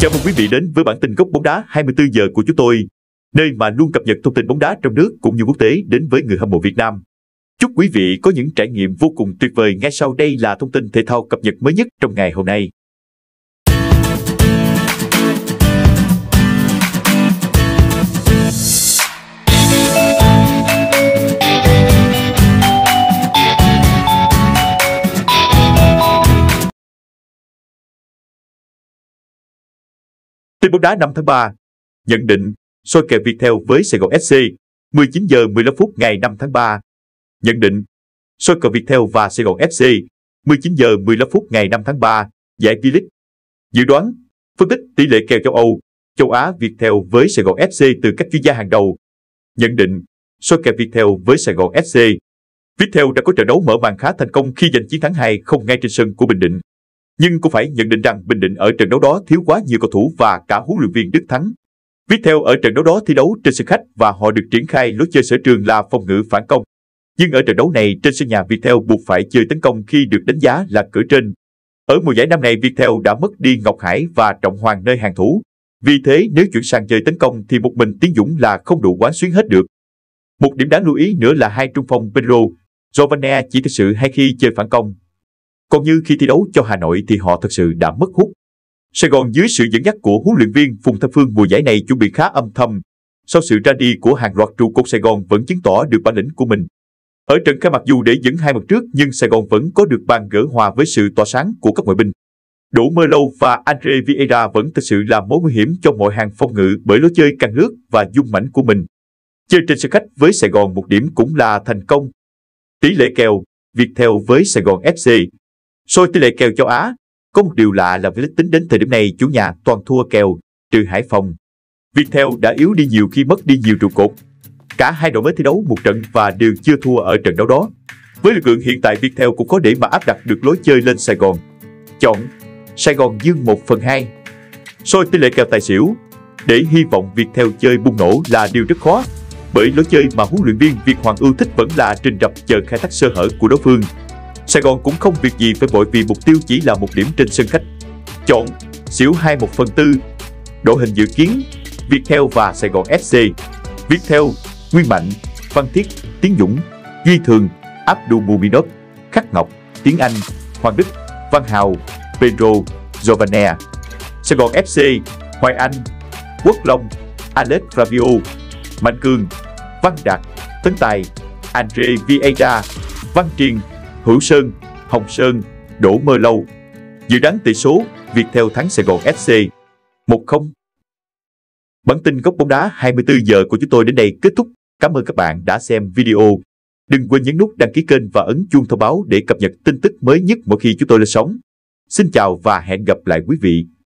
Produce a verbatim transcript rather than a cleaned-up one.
Chào mừng quý vị đến với bản tin góc bóng đá hai mươi tư giờ của chúng tôi, nơi mà luôn cập nhật thông tin bóng đá trong nước cũng như quốc tế đến với người hâm mộ Việt Nam. Chúc quý vị có những trải nghiệm vô cùng tuyệt vời. Ngay sau đây là thông tin thể thao cập nhật mới nhất trong ngày hôm nay. Tin bóng đá năm tháng ba, nhận định soi kèo Viettel với Sài Gòn ép xê, mười chín giờ mười lăm phút ngày năm tháng ba. Nhận định soi kèo Viettel và Sài Gòn ép xê, mười chín giờ mười lăm phút ngày năm tháng ba, giải V-League. Dự đoán, phân tích tỷ lệ kèo châu Âu, châu Á Viettel với Sài Gòn ép xê từ các chuyên gia hàng đầu. Nhận định soi kèo Viettel với Sài Gòn ép xê. Viettel đã có trận đấu mở màn khá thành công khi giành chiến thắng hai không ngay trên sân của Bình Định. Nhưng cũng phải nhận định rằng Bình Định ở trận đấu đó thiếu quá nhiều cầu thủ và cả huấn luyện viên Đức Thắng. Viettel ở trận đấu đó thi đấu trên sân khách và họ được triển khai lối chơi sở trường là phòng ngự phản công. Nhưng ở trận đấu này trên sân nhà, Viettel buộc phải chơi tấn công khi được đánh giá là cửa trên. Ở mùa giải năm này, Viettel đã mất đi Ngọc Hải và Trọng Hoàng nơi hàng thủ. Vì thế nếu chuyển sang chơi tấn công thì một mình Tiến Dũng là không đủ quán xuyến hết được. Một điểm đáng lưu ý nữa là hai trung phong Pelo Giovane chỉ thực sự hay khi chơi phản công. Còn như khi thi đấu cho Hà Nội thì họ thật sự đã mất hút. Sài Gòn dưới sự dẫn dắt của huấn luyện viên Phùng Thanh Phương mùa giải này chuẩn bị khá âm thầm. Sau sự ra đi của hàng loạt trụ cột, Sài Gòn vẫn chứng tỏ được bản lĩnh của mình. Ở trận khai mạc dù để dẫn hai mặt trước nhưng Sài Gòn vẫn có được bàn gỡ hòa với sự tỏa sáng của các ngoại binh. Đỗ Merlo và André Vieira vẫn thực sự là mối nguy hiểm cho mọi hàng phòng ngự bởi lối chơi căng nước và dung mãnh của mình. Chơi trên sân khách với Sài Gòn một điểm cũng là thành công. Tỷ lệ kèo Viettel với Sài Gòn ép xê. Soi tỷ lệ kèo châu Á, có một điều lạ là V-League tính đến thời điểm này chủ nhà toàn thua kèo, trừ Hải Phòng. Viettel đã yếu đi nhiều khi mất đi nhiều trụ cột. Cả hai đội mới thi đấu một trận và đều chưa thua ở trận đấu đó. Với lực lượng hiện tại, Viettel cũng có để mà áp đặt được lối chơi lên Sài Gòn. Chọn Sài Gòn dương một phần hai. Soi tỷ lệ kèo tài xỉu, để hy vọng Viettel chơi bùng nổ là điều rất khó, bởi lối chơi mà huấn luyện viên Việt Hoàng ưu thích vẫn là trình rập chờ khai thác sơ hở của đối phương. Sài Gòn cũng không việc gì phải vội vì mục tiêu chỉ là một điểm trên sân khách. Chọn xỉu hai một phần tư. Đội hình dự kiến Viettel và Sài Gòn ép xê. Viettel, Nguyên Mạnh, Văn Thiết, Tiến Dũng, Duy Thường, Abdul Muminok, Khắc Ngọc, Tiến Anh, Hoàng Đức, Văn Hào, Pelo Giovane. Sài Gòn ép xê, Hoài Anh, Quốc Long, Alex Ravelo, Mạnh Cường, Văn Đạt, Tấn Tài, André Vieira, Văn Triền, Hữu Sơn, Hồng Sơn, Đỗ Merlo. Dự đoán tỷ số Viettel thắng Sài Gòn ép xê một không. Bản tin góc bóng đá hai mươi tư giờ của chúng tôi đến đây kết thúc. Cảm ơn các bạn đã xem video. Đừng quên nhấn nút đăng ký kênh và ấn chuông thông báo để cập nhật tin tức mới nhất mỗi khi chúng tôi lên sóng. Xin chào và hẹn gặp lại quý vị.